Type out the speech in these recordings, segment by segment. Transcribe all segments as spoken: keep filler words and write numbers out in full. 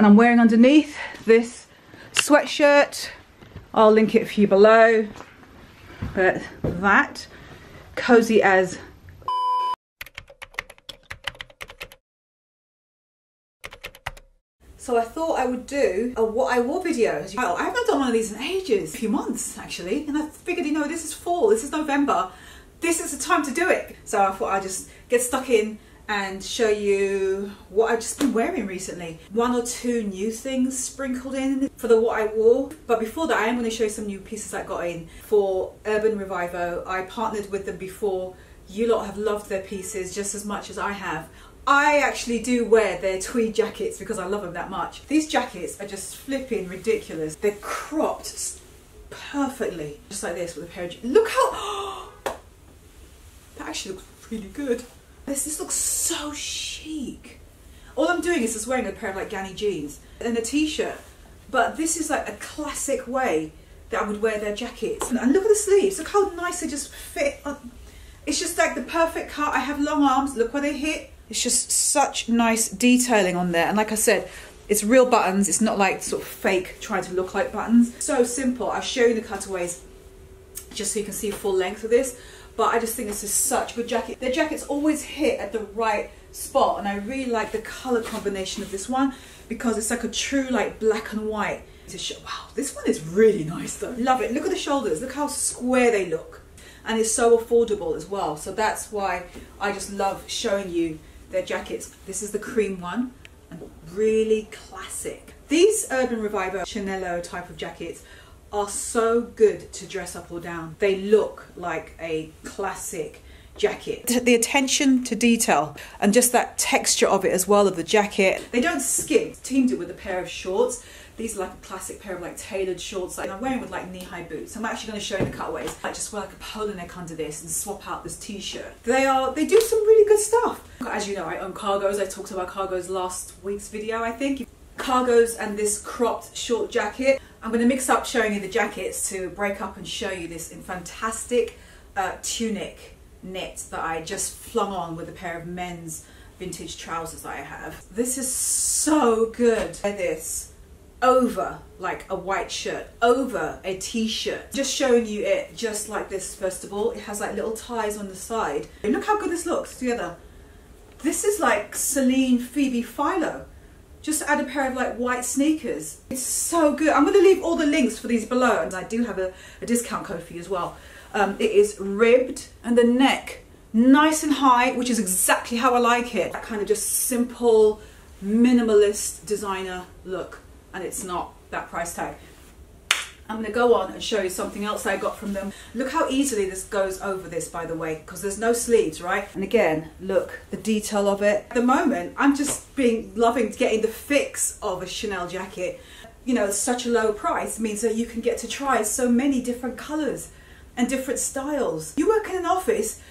and I'm wearing underneath this sweatshirt. I'll link it for you below, but that cozy as . So I thought I would do a what I wore video. Well, I haven't done one of these in ages, a few months actually, and I figured, you know, this is fall, this is November, this is the time to do it. So I thought I'd just get stuck in and show you what I've just been wearing recently. One or two new things sprinkled in for the what I wore. But before that, I am going to show you some new pieces I got in for Urban Revivo. I partnered with them before. You lot have loved their pieces just as much as I have. I actually do wear their tweed jackets because I love them that much. These jackets are just flipping ridiculous. They're cropped perfectly, just like this with a pair of... Look how... That actually looks really good. This, this looks so chic. All I'm doing is just wearing a pair of like Ganni jeans and a t-shirt. But this is like a classic way that I would wear their jackets. And, and look at the sleeves, look how nice they just fit. It's just like the perfect cut. I have long arms, look where they hit. It's just such nice detailing on there. And like I said, it's real buttons. It's not like sort of fake trying to look like buttons. So simple. I'll show you the cutaways just so you can see full length of this. But I just think this is such a good jacket. Their jackets always hit at the right spot. And I really like the color combination of this one because it's like a true like black and white. Wow, this one is really nice though. Love it. Look at the shoulders. Look how square they look. And it's so affordable as well. So that's why I just love showing you their jackets. This is the cream one, and really classic. These Urban Revivo Chanel type of jackets are so good to dress up or down. They look like a classic jacket. The attention to detail and just that texture of it as well, of the jacket. They don't skip. Teamed it with a pair of shorts. These are like a classic pair of like tailored shorts. Like, I'm wearing with like knee-high boots. I'm actually going to show you the cutaways. I just wear like a polo neck under this and swap out this t-shirt. They are, they do some really good stuff. As you know, I own cargos. I talked about cargos last week's video, I think. Cargos and this cropped short jacket. I'm going to mix up showing you the jackets to break up and show you this in fantastic uh, tunic knit that I just flung on with a pair of men's vintage trousers that I have. This is so good. Like this. Over like a white shirt, over a t-shirt, just showing you it just like this. First of all, it has like little ties on the side, and look how good this looks together. This is like Celine, Phoebe, Philo. Just add a pair of like white sneakers. It's so good. I'm going to leave all the links for these below, and I do have a, a discount code for you as well. Um, it is ribbed, and the neck nice and high, which is exactly how I like it. That kind of just simple minimalist designer look. And it's not that price tag. I'm going to go on and show you something else I got from them. Look how easily this goes over this, by the way, because there's no sleeves, right? And again, look, the detail of it. At the moment, I'm just being loving getting the fix of a Chanel jacket. You know, such a low price means that you can get to try so many different colours and different styles. You work in an office.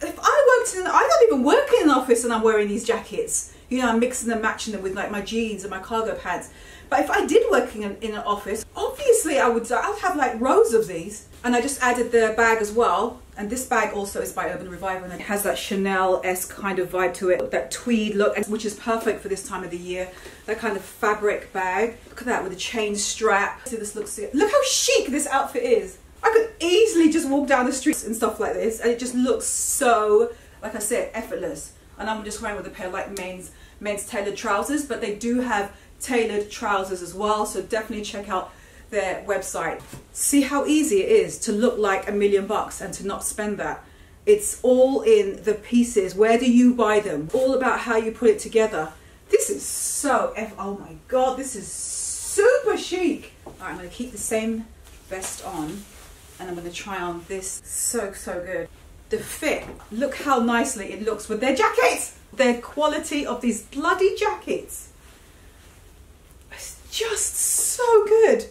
If I worked in, I don't even work in an office and I'm wearing these jackets. You know, I'm mixing and matching them with like my jeans and my cargo pants. But if I did work in an, in an office, obviously I would I'd have like rows of these. And I just added the bag as well. And this bag also is by Urban Revivo, and it has that Chanel-esque kind of vibe to it, that tweed look, which is perfect for this time of the year. That kind of fabric bag. Look at that with a chain strap. See, this looks, look how chic this outfit is. I could easily just walk down the streets and stuff like this, and it just looks so, like I said, effortless. And I'm just wearing with a pair of like men's men's tailored trousers, but they do have tailored trousers as well, so definitely check out their website. See how easy it is to look like a million bucks and to not spend that. It's all in the pieces. Where do you buy them? All about how you put it together. This is so f oh my god, this is super chic. All right, I'm going to keep the same vest on, and I'm going to try on this. So so good. The fit, look how nicely it looks with their jackets. Their quality of these bloody jackets, it's just so good.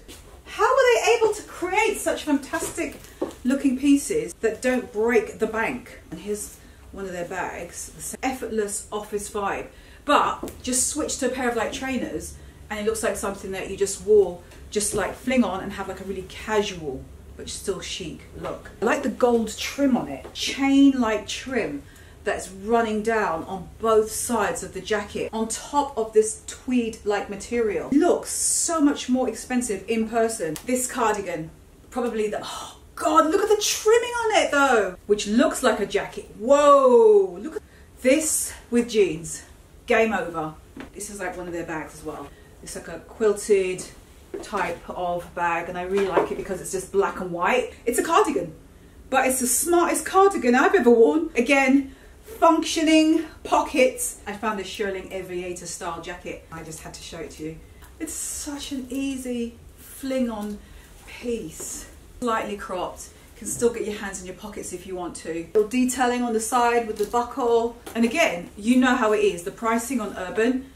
How are they able to create such fantastic looking pieces that don't break the bank? And here's one of their bags. Effortless office vibe, but just switch to a pair of like trainers and it looks like something that you just wore, just like fling on and have like a really casual but still chic look. I like the gold trim on it, chain like trim. that's running down on both sides of the jacket on top of this tweed-like material. Looks so much more expensive in person. This cardigan, probably the, oh God, look at the trimming on it though, which looks like a jacket. Whoa, look at this with jeans, game over. This is like one of their bags as well. It's like a quilted type of bag and I really like it because it's just black and white. It's a cardigan, but it's the smartest cardigan I've ever worn. Again, functioning pockets. I found this shirling aviator style jacket. I just had to show it to you. It's such an easy fling on piece. Lightly cropped, can still get your hands in your pockets if you want to. Little detailing on the side with the buckle. And again, you know how it is. The pricing on Urban,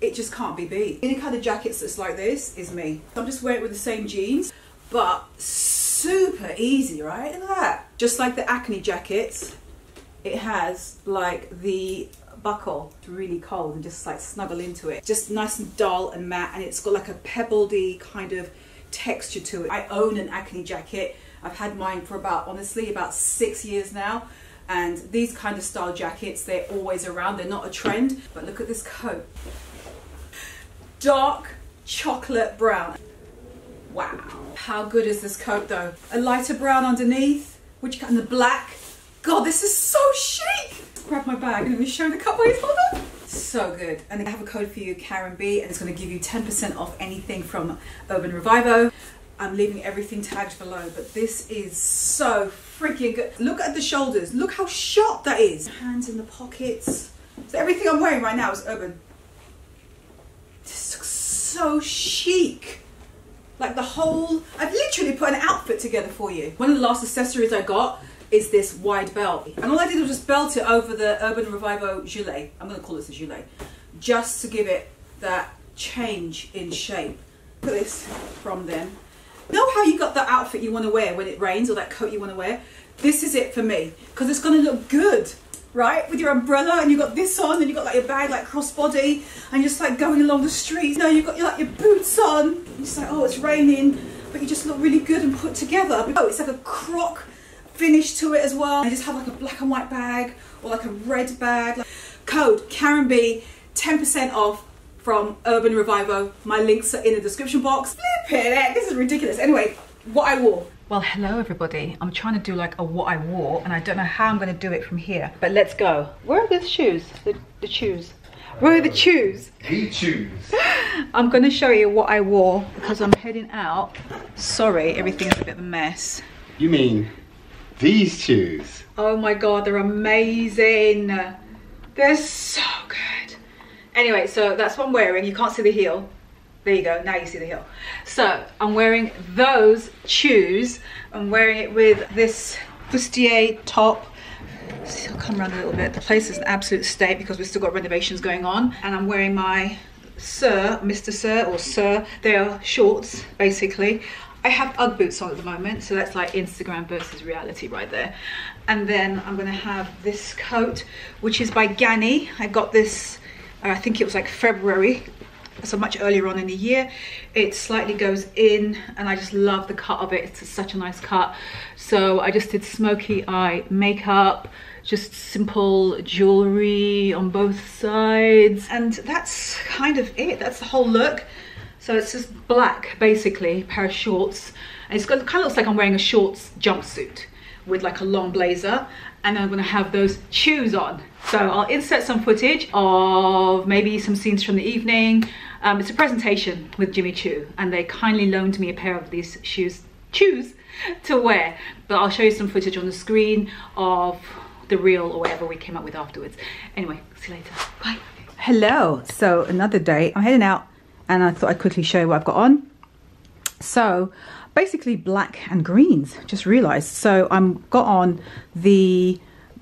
it just can't be beat. Any kind of jackets that's like this is me. I'm just wearing it with the same jeans, but super easy, right? Look at that. Just like the acne jackets, it has like the buckle. It's really cold and just like snuggle into it. Just nice and dull and matte, and it's got like a pebbledy kind of texture to it. I own an acne jacket. I've had mine for about, honestly, about six years now. And these kind of style jackets, they're always around. They're not a trend, but look at this coat. Dark chocolate brown. Wow. How good is this coat though? A lighter brown underneath, which kind of black. God, this is so chic. Grab my bag and let me show the cup ways. Hold on. So good. And I have a code for you, Karen B, and it's going to give you ten percent off anything from Urban Revivo. I'm leaving everything tagged below, but this is so freaking good. Look at the shoulders. Look how sharp that is. Hands in the pockets. So everything I'm wearing right now is Urban. This looks so chic. Like the whole, I've literally put an outfit together for you. One of the last accessories I got is this wide belt. And all I did was just belt it over the Urban Revivo gilet. I'm gonna call this a gilet. Just to give it that change in shape. Look at this from them. Know how you got that outfit you wanna wear when it rains, or that coat you wanna wear? This is it for me, because it's gonna look good, right? With your umbrella and you've got this on and you've got like your bag like crossbody and you're just like going along the street. No, you've got your, like, your boots on. You're just like, oh, it's raining, but you just look really good and put together. Oh, it's like a croc finish to it as well. I just have like a black and white bag or like a red bag. Like, code Karen B, ten percent off from Urban Revivo. My links are in the description box. Flip it, this is ridiculous. Anyway, what I wore. Well, hello everybody. I'm trying to do like a what I wore and I don't know how I'm gonna do it from here, but let's go. Where are those shoes? The, the shoes. Where are the shoes? The shoes. I'm gonna show you what I wore because I'm heading out. Sorry, everything's a bit of a mess. You mean these shoes? Oh my God, they're amazing. They're so good. Anyway, so that's what I'm wearing. You can't see the heel. There you go, now you see the heel. So I'm wearing those shoes. I'm wearing it with this bustier top. So I'll come around a little bit. The place is an absolute state because we've still got renovations going on. And I'm wearing my Sir, Mister Sir or Sir, they are shorts basically. I have Ugg boots on at the moment, so that's like Instagram versus reality right there. And then I'm gonna have this coat, which is by Ganni. I got this, uh, I think it was like February, so much earlier on in the year. It slightly goes in, and I just love the cut of it. It's such a nice cut. So I just did smoky eye makeup, just simple jewelry on both sides. And that's kind of it, that's the whole look. So it's just black, basically, pair of shorts. And it's got, it kind of looks like I'm wearing a shorts jumpsuit with like a long blazer. And I'm gonna have those shoes on. So I'll insert some footage of maybe some scenes from the evening. Um, it's a presentation with Jimmy Choo and they kindly loaned me a pair of these shoes, shoes to wear. But I'll show you some footage on the screen of the reel or whatever we came up with afterwards. Anyway, see you later, bye. Hello, so another day, I'm heading out and I thought I'd quickly show you what I've got on. So basically black and greens, just realized. So I'm got on the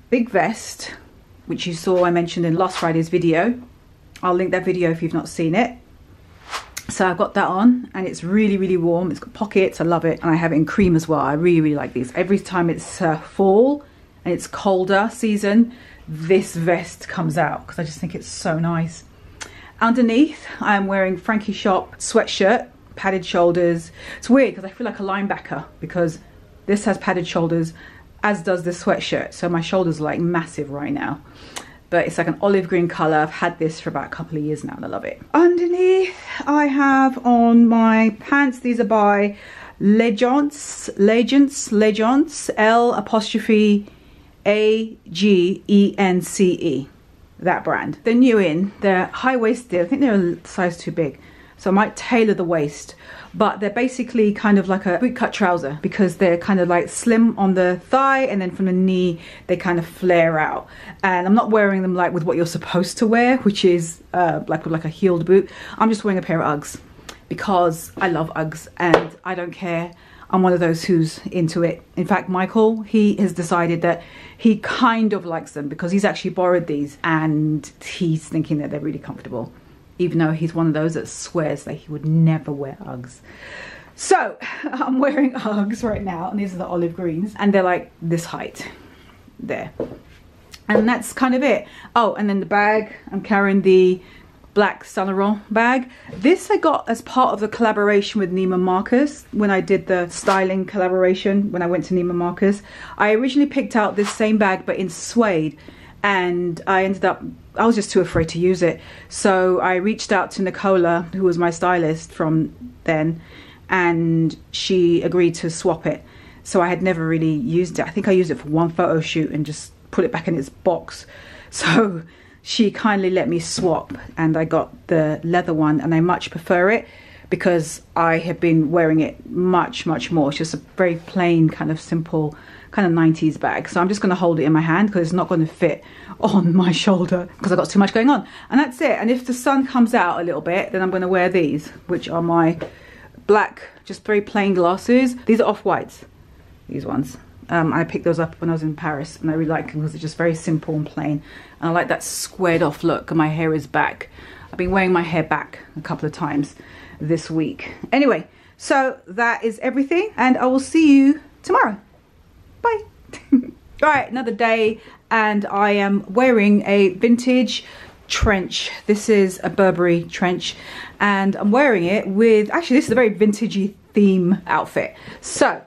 big vest, which you saw I mentioned in last Friday's video. I'll link that video if you've not seen it. So I've got that on and it's really, really warm. It's got pockets, I love it. And I have it in cream as well. I really, really like these. Every time it's uh, fall and it's colder season, this vest comes out because I just think it's so nice. Underneath, I'm wearing Frankie Shop sweatshirt, padded shoulders. It's weird because I feel like a linebacker because this has padded shoulders as does this sweatshirt. So my shoulders are like massive right now, but it's like an olive green color. I've had this for about a couple of years now and I love it. Underneath I have on my pants. These are by L'Agence, L'Agence, L'Agence, L apostrophe A G E N C E, that brand. They're new in, they're high-waisted. I think they're a size too big, so I might tailor the waist, but they're basically kind of like a bootcut trouser because they're kind of like slim on the thigh and then from the knee they kind of flare out. And I'm not wearing them like with what you're supposed to wear, which is uh, like with like a heeled boot. I'm just wearing a pair of Uggs because I love Uggs and I don't care. I'm one of those who's into it. In fact, Michael, he has decided that he kind of likes them because he's actually borrowed these and he's thinking that they're really comfortable, even though he's one of those that swears that he would never wear Uggs. So I'm wearing Uggs right now, and these are the olive greens, and they're like this height there. And that's kind of it. Oh, and then the bag, I'm carrying the black Saint Laurent bag. This I got as part of the collaboration with Neiman Marcus when I did the styling collaboration when I went to Neiman Marcus. I originally picked out this same bag but in suede, and I ended up, I was just too afraid to use it. So I reached out to Nicola, who was my stylist from then, and she agreed to swap it. So I had never really used it. I think I used it for one photo shoot and just put it back in its box. So she kindly let me swap, and I got the leather one, and I much prefer it because I have been wearing it much, much more. It's just a very plain, kind of simple, kind of nineties bag. So I'm just going to hold it in my hand because it's not going to fit on my shoulder because I've got too much going on. And that's it. And if the sun comes out a little bit, then I'm going to wear these, which are my black, just very plain glasses. These are off-whites, these ones. Um, I picked those up when I was in Paris and I really like them because they're just very simple and plain. And I like that squared off look, and my hair is back. I've been wearing my hair back a couple of times this week. Anyway, so that is everything, and I will see you tomorrow. Bye. All right, another day, and I am wearing a vintage trench. This is a Burberry trench, and I'm wearing it with, actually this is a very vintagey theme outfit. So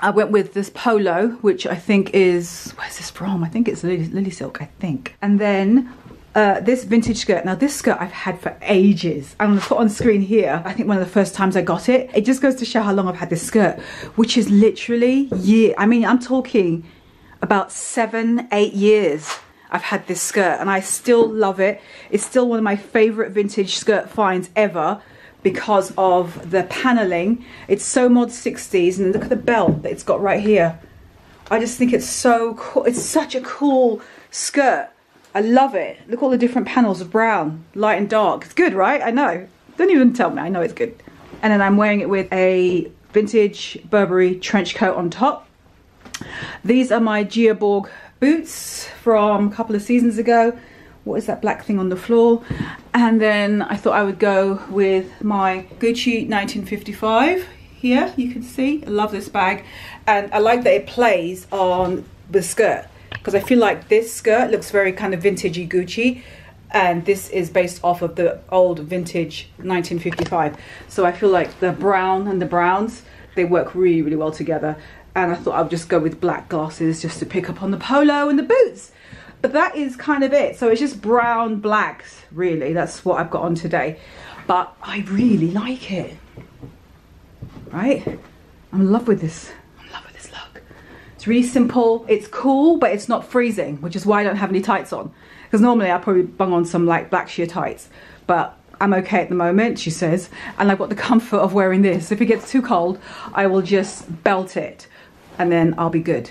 I went with this polo, which I think is, where's this from? I think it's Lily, Lily Silk, I think. And then uh, this vintage skirt. Now this skirt I've had for ages. I'm gonna put on screen here, I think one of the first times I got it. It just goes to show how long I've had this skirt, which is literally, yeah, I mean, I'm talking about seven, eight years I've had this skirt, and I still love it. It's still one of my favorite vintage skirt finds ever, because of the paneling. It's so mod sixties, and look at the belt that it's got right here. I just think it's so cool. It's such a cool skirt. I love it. Look at all the different panels of brown, light and dark. It's good, right? I know. Don't even tell me. I know it's good. And then I'm wearing it with a vintage Burberry trench coat on top. These are my Gearborg boots from a couple of seasons ago. What is that black thing on the floor? And then I thought I would go with my Gucci nineteen fifty-five here. You can see I love this bag, and I like that it plays on the skirt because I feel like this skirt looks very kind of vintagey Gucci, and this is based off of the old vintage nineteen fifty-five. So I feel like the brown and the browns, they work really, really well together. And I thought I would just go with black glasses just to pick up on the polo and the boots. But that is kind of it. So it's just brown blacks, really. That's what I've got on today. But I really like it, right? I'm in love with this. I'm in love with this look. It's really simple. It's cool, but it's not freezing, which is why I don't have any tights on. Because normally I probably bung on some like black sheer tights. But I'm okay at the moment, she says. And I've got the comfort of wearing this. If it gets too cold, I will just belt it. And then I'll be good.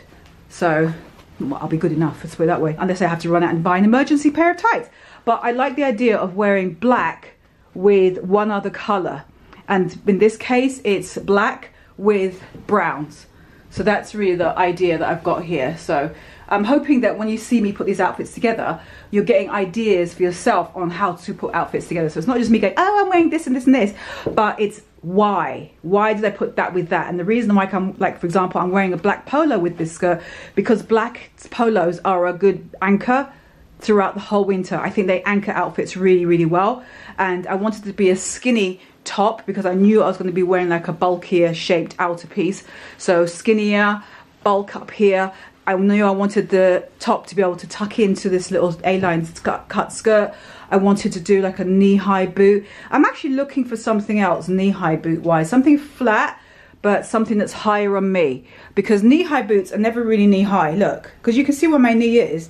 So well, I'll be good enough, let's put it that way, unless I have to run out and buy an emergency pair of tights. But I like the idea of wearing black with one other color, and in this case it's black with browns. So that's really the idea that I've got here. So I'm hoping that when you see me put these outfits together, you're getting ideas for yourself on how to put outfits together. So it's not just me going, oh, I'm wearing this and this and this, but it's why why did I put that with that. And the reason why I'm like, for example, I'm wearing a black polo with this skirt because black polos are a good anchor throughout the whole winter. I think they anchor outfits really, really well, and I wanted to be a skinny top because I knew I was going to be wearing like a bulkier shaped outer piece, so skinnier bulk up here. I knew I wanted the top to be able to tuck into this little A-line cut skirt. I wanted to do like a knee-high boot. I'm actually looking for something else knee-high boot-wise, something flat, but something that's higher on me, because knee-high boots are never really knee-high, look, because you can see where my knee is,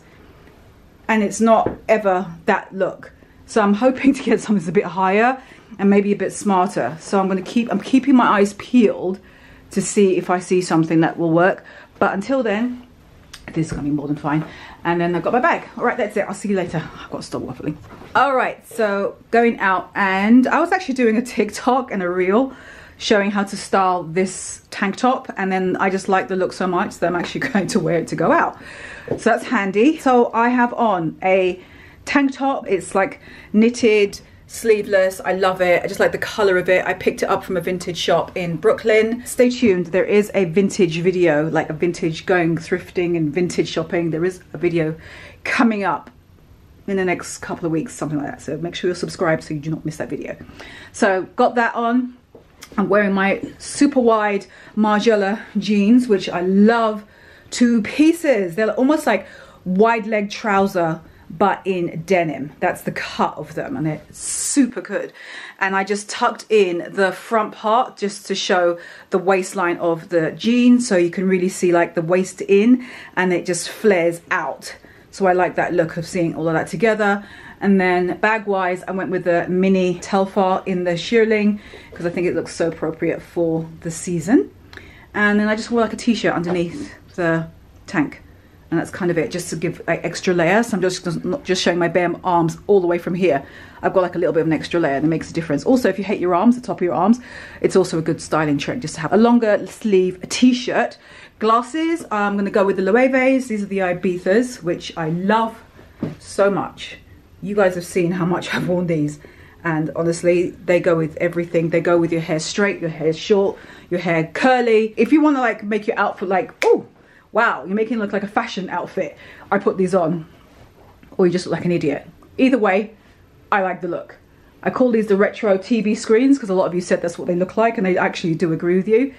and it's not ever that look. So I'm hoping to get something that's a bit higher and maybe a bit smarter. So I'm going to keep, I'm keeping my eyes peeled to see if I see something that will work, but until then, this is going to be more than fine. And then I've got my bag. All right, that's it. I'll see you later. I've got to stop waffling. All right, so going out, and I was actually doing a TikTok and a reel showing how to style this tank top, and then I just like the look so much that I'm actually going to wear it to go out. So that's handy. So I have on a tank top. It's like knitted, sleeveless. I love it. I just like the color of it. I picked it up from a vintage shop in Brooklyn. Stay tuned, there is a vintage video, like a vintage going thrifting and vintage shopping. There is a video coming up in the next couple of weeks, something like that. So make sure you're subscribed so you do not miss that video. So got that on. I'm wearing my super wide Margiela jeans, which I love. Two pieces. They're almost like wide leg trouser, but in denim. That's the cut of them, and they're super good. And I just tucked in the front part just to show the waistline of the jeans, so you can really see like the waist in and it just flares out. So I like that look of seeing all of that together. And then bag wise, I went with the mini Telfar in the shearling because I think it looks so appropriate for the season. And then I just wore like a t-shirt underneath the tank. And that's kind of it, just to give like extra layer. So I'm just not just showing my bare arms all the way from here. I've got like a little bit of an extra layer, and it makes a difference. Also, if you hate your arms, the top of your arms, it's also a good styling trick just to have a longer sleeve t-shirt. Glasses, I'm going to go with the Loewe's. These are the Ibithas, which I love so much. You guys have seen how much I've worn these. And honestly, they go with everything. They go with your hair straight, your hair short, your hair curly. If you want to like make your outfit like, oh, wow, you're making it look like a fashion outfit, I put these on. Or you just look like an idiot. Either way, I like the look. I call these the retro T V screens because a lot of you said that's what they look like, and they actually do agree with you.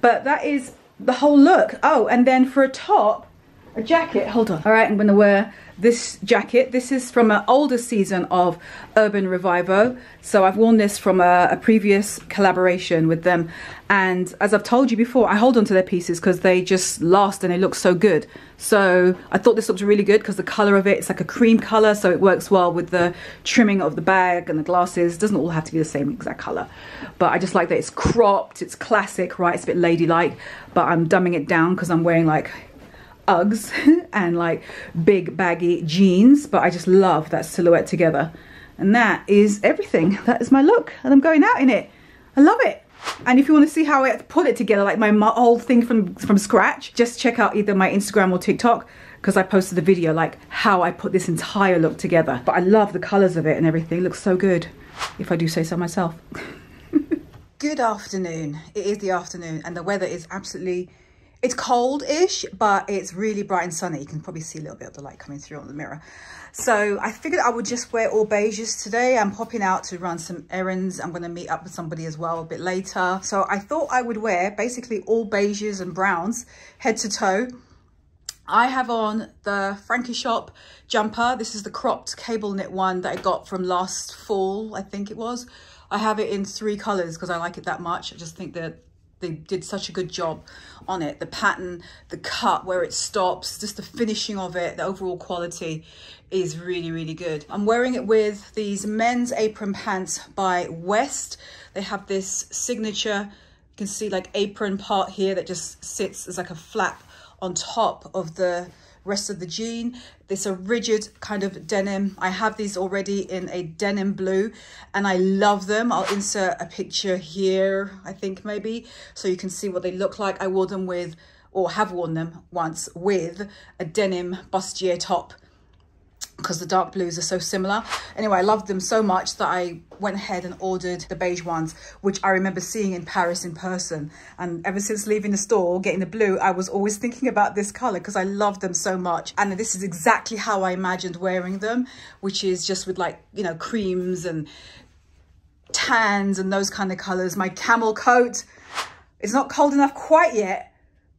But that is the whole look. Oh, and then for a top, a jacket, hold on. All right, I'm gonna wear this jacket. This is from an older season of Urban Revivo. So I've worn this from a, a previous collaboration with them. And as I've told you before, I hold on to their pieces because they just last and they look so good. So I thought this looked really good because the color of it, it's like a cream color. So it works well with the trimming of the bag and the glasses. It doesn't all have to be the same exact color. But I just like that it's cropped, it's classic, right? It's a bit ladylike, but I'm dumbing it down because I'm wearing like Uggs and like big baggy jeans, but I just love that silhouette together. And that is everything. That is my look, and I'm going out in it. I love it. And if you want to see how I put it together, like my, my whole thing from from scratch, just check out either my Instagram or TikTok, because I posted the video like how I put this entire look together. But I love the colors of it and everything. It looks so good, if I do say so myself. Good afternoon. It is the afternoon, and the weather is absolutely, it's cold-ish, but it's really bright and sunny. You can probably see a little bit of the light coming through on the mirror. So I figured I would just wear all beiges today. I'm popping out to run some errands. I'm going to meet up with somebody as well a bit later. So I thought I would wear basically all beiges and browns head to toe. I have on the Frankie Shop jumper. This is the cropped cable knit one that I got from last fall, I think it was. I have it in three colors because I like it that much. I just think that they did such a good job on it. The pattern, the cut, where it stops, just the finishing of it, the overall quality is really, really good. I'm wearing it with these men's apron pants by West. They have this signature, you can see like apron part here that just sits as like a flap on top of the rest of the jean. It's a rigid kind of denim. I have these already in a denim blue, and I love them. I'll insert a picture here, I think, maybe, so you can see what they look like. I wore them with, or have worn them once with, a denim bustier top because the dark blues are so similar. Anyway, I loved them so much that I went ahead and ordered the beige ones, which I remember seeing in Paris in person. And ever since leaving the store, getting the blue, I was always thinking about this color because I loved them so much. And this is exactly how I imagined wearing them, which is just with like, you know, creams and tans and those kind of colors. My camel coat, it's not cold enough quite yet,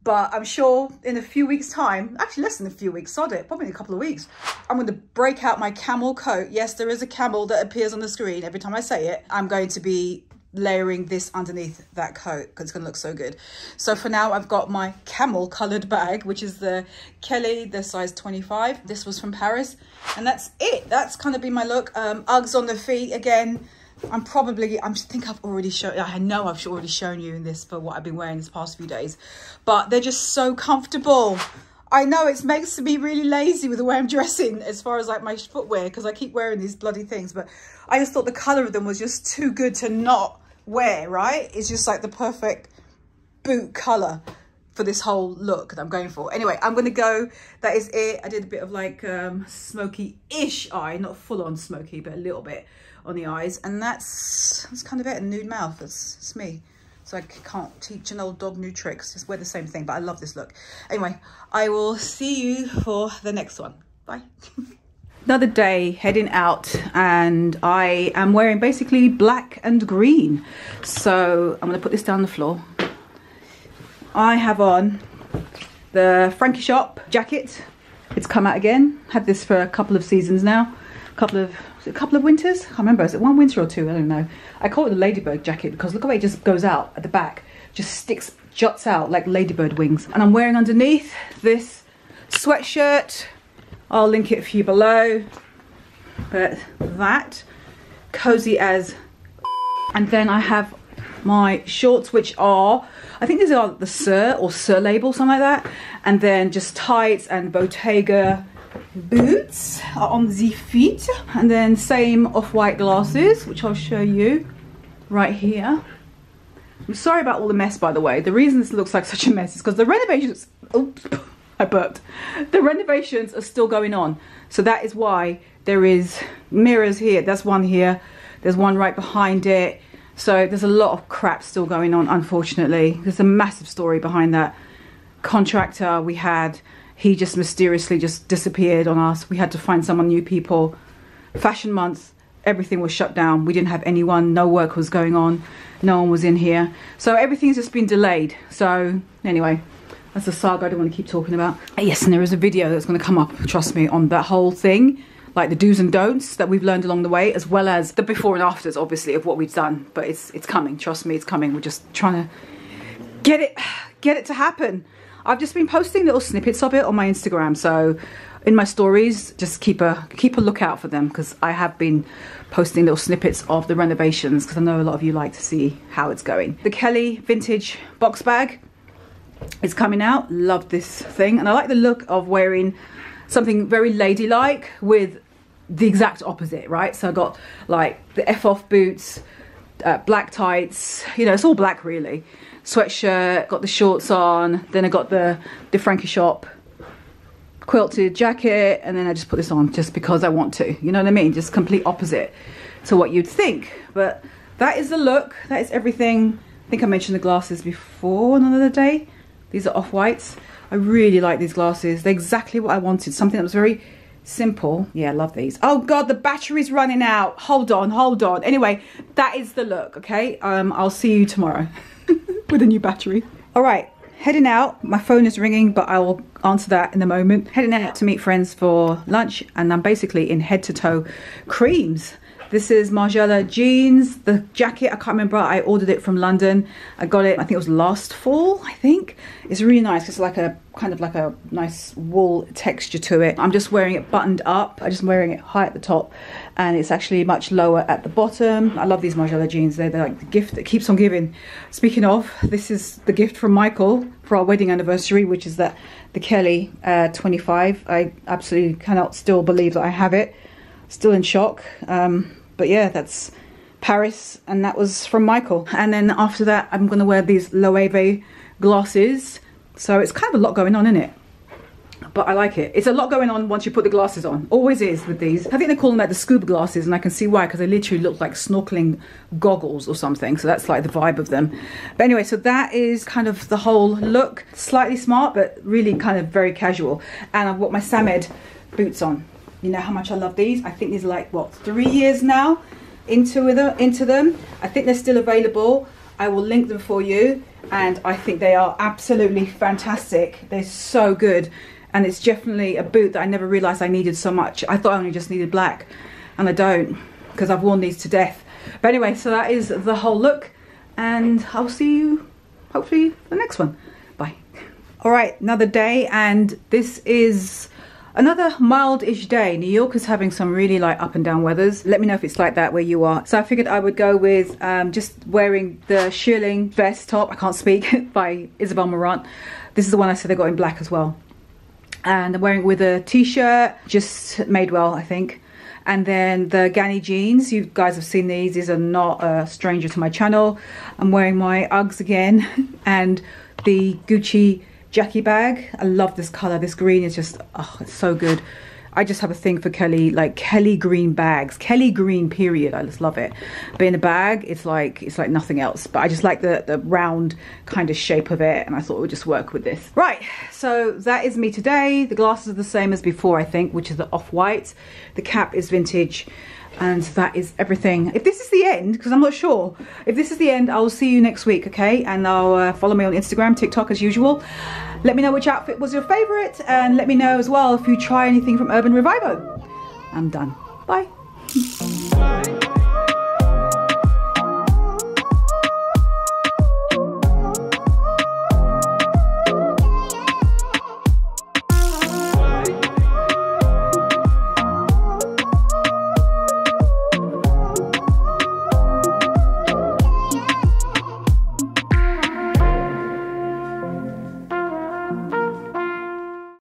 But I'm sure in a few weeks' time, actually less than a few weeks, sod it, probably in a couple of weeks, I'm going to break out my camel coat. Yes, there is a camel that appears on the screen every time I say it. I'm going to be layering this underneath that coat because it's going to look so good. So for now, I've got my camel coloured bag, which is the Kelly, the size twenty-five. This was from Paris. And that's it. That's kind of been my look. Um, Uggs on the feet again. I'm probably, I think I've already shown, I know I've already shown you in this for what I've been wearing this past few days, but they're just so comfortable. I know it makes me really lazy with the way I'm dressing as far as like my footwear, because I keep wearing these bloody things, but I just thought the colour of them was just too good to not wear, right? It's just like the perfect boot colour for this whole look that I'm going for. Anyway, I'm gonna go, that is it. I did a bit of like um, smoky-ish eye, not full on smoky, but a little bit on the eyes, and that's that's kind of it. A nude mouth, that's, that's me. So I can't teach an old dog new tricks, just wear the same thing, but I love this look. Anyway, I will see you for the next one. Bye. Another day heading out, and I am wearing basically black and green. So I'm gonna put this down on the floor. I have on the Frankie Shop jacket. It's come out again. Had this for a couple of seasons now. A couple of, was it a couple of winters? I can't remember. Is it one winter or two? I don't know. I call it the ladybird jacket because look how it just goes out at the back. Just sticks, juts out like ladybird wings. And I'm wearing underneath this sweatshirt. I'll link it for you below. But that, cozy as. And then I have my shorts, which are, I think these are the Sir or Sir label, something like that. And then just tights and Bottega boots are on the feet. And then same off-white glasses, which I'll show you right here. I'm sorry about all the mess, by the way. The reason this looks like such a mess is because the renovations, oops, I burped. The renovations are still going on. So that is why there is mirrors here. There's one here. There's one right behind it. So there's a lot of crap still going on, unfortunately. There's a massive story behind that contractor we had. He just mysteriously just disappeared on us. We had to find someone, new people. Fashion month, everything was shut down. We didn't have anyone, no work was going on. No one was in here. So everything's just been delayed. So anyway, that's a saga I don't want to keep talking about. Yes, and there is a video that's going to come up, trust me, on that whole thing. Like the do's and don'ts that we've learned along the way, as well as the before and afters, obviously, of what we've done. But it's it's coming, trust me, it's coming. We're just trying to get it, get it to happen. I've just been posting little snippets of it on my Instagram, so in my stories, just keep a keep a lookout for them, because I have been posting little snippets of the renovations, because I know a lot of you like to see how it's going. The Kelly vintage box bag is coming out. Love this thing, and I like the look of wearing something very ladylike with the exact opposite, right? So I got like the F off boots, uh, black tights, you know, it's all black really. Sweatshirt, got the shorts on, then I got the, the Frankie Shop quilted jacket, and then I just put this on just because I want to, you know what I mean? Just complete opposite to what you'd think. But that is the look, that is everything. I think I mentioned the glasses before on another day. These are off-whites. I really like these glasses. They're exactly what I wanted. Something that was very simple. Yeah, I love these. Oh God, the battery's running out. Hold on, hold on. Anyway, that is the look, okay? Um, I'll see you tomorrow with a new battery. All right, heading out. My phone is ringing, but I will answer that in a moment. Heading out to meet friends for lunch, and I'm basically in head-to-toe creams. This is Margiela jeans, the jacket, I can't remember, I ordered it from London. I got it, I think it was last fall, I think. It's really nice, it's like a, kind of like a nice wool texture to it. I'm just wearing it buttoned up, I'm just wearing it high at the top, and it's actually much lower at the bottom. I love these Margiela jeans, they're, they're like the gift that keeps on giving. Speaking of, this is the gift from Michael for our wedding anniversary, which is that the Kelly uh, twenty-five. I absolutely cannot still believe that I have it. Still in shock. Um, But yeah, that's Paris, and that was from Michael. And then after that, I'm going to wear these Loewe glasses. So it's kind of a lot going on, isn't it? But I like it. It's a lot going on once you put the glasses on. Always is with these. I think they call them like the scuba glasses, and I can see why, because they literally look like snorkeling goggles or something. So that's like the vibe of them. But anyway, so that is kind of the whole look. Slightly smart, but really kind of very casual. And I've got my Sam Ed boots on. You know how much I love these. I think these are like, what, three years now into, with them, into them. I think they're still available. I will link them for you, and I think they are absolutely fantastic. They're so good, and it's definitely a boot that I never realised I needed so much. I thought I only just needed black, and I don't, because I've worn these to death. But anyway, so that is the whole look, and I'll see you hopefully for the next one. Bye. Alright, another day, and this is another mild-ish day. New York is having some really like up and down weathers. Let me know if it's like that where you are. So I figured I would go with um, just wearing the shearling vest top, I can't speak, by Isabel Marant. This is the one I said I got in black as well. And I'm wearing it with a t-shirt, just Madewell, I think. And then the Ganni jeans, you guys have seen these, these are not a stranger to my channel. I'm wearing my Uggs again, and the Gucci Jackie bag. I love this color. This green is just, oh, it's so good. I just have a thing for Kelly, like Kelly green bags, Kelly green period. I just love it. But in a bag, it's like it's like nothing else. But I just like the the round kind of shape of it, and I thought it would just work with this. Right, so that is me today. The glasses are the same as before, I think, which is the off-white. The cap is vintage, and that is everything. If this is the end, because I'm not sure, if this is the end, I'll see you next week, okay? And I'll uh, follow me on Instagram, TikTok as usual. Let me know which outfit was your favorite, and let me know as well if you try anything from Urban Revivo. I'm done. Bye. Bye.